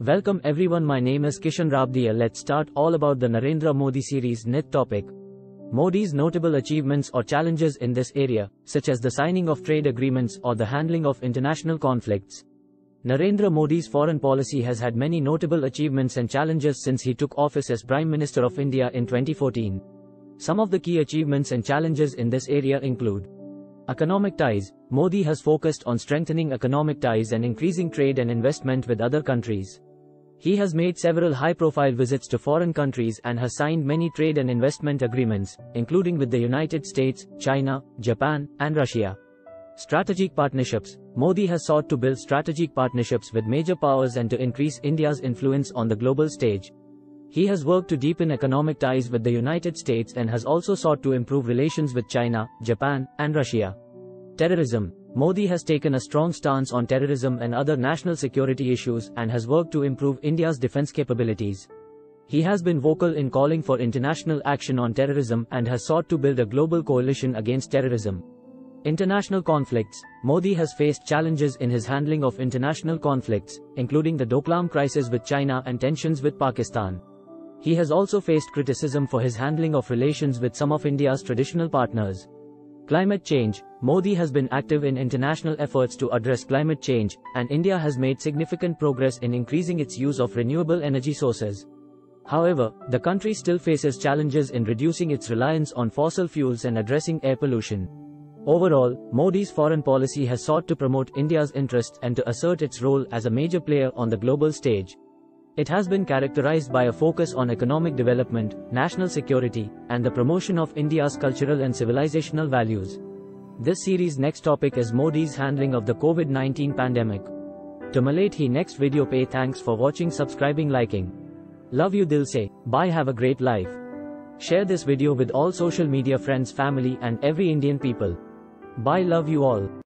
Welcome everyone, my name is Kishan Rabdiya. Let's start all about the Narendra Modi series net topic. Modi's notable achievements or challenges in this area, such as the signing of trade agreements or the handling of international conflicts. Narendra Modi's foreign policy has had many notable achievements and challenges since he took office as Prime Minister of India in 2014. Some of the key achievements and challenges in this area include economic ties. Modi has focused on strengthening economic ties and increasing trade and investment with other countries. He has made several high-profile visits to foreign countries and has signed many trade and investment agreements, including with the United States, China, Japan, and Russia. Strategic partnerships. Modi has sought to build strategic partnerships with major powers and to increase India's influence on the global stage. He has worked to deepen economic ties with the United States and has also sought to improve relations with China, Japan, and Russia. Terrorism. Modi has taken a strong stance on terrorism and other national security issues and has worked to improve India's defense capabilities. He has been vocal in calling for international action on terrorism and has sought to build a global coalition against terrorism. International conflicts. Modi has faced challenges in his handling of international conflicts, including the Doklam crisis with China and tensions with Pakistan. He has also faced criticism for his handling of relations with some of India's traditional partners. Climate change. Modi has been active in international efforts to address climate change, and India has made significant progress in increasing its use of renewable energy sources. However, the country still faces challenges in reducing its reliance on fossil fuels and addressing air pollution. Overall, Modi's foreign policy has sought to promote India's interests and to assert its role as a major player on the global stage. It has been characterized by a focus on economic development, national security, and the promotion of India's cultural and civilizational values. This series' next topic is Modi's handling of the COVID-19 pandemic. To relate he next video pay thanks for watching, subscribing, liking. Love you dil se, bye, have a great life. Share this video with all social media friends, family and every Indian people. Bye, love you all.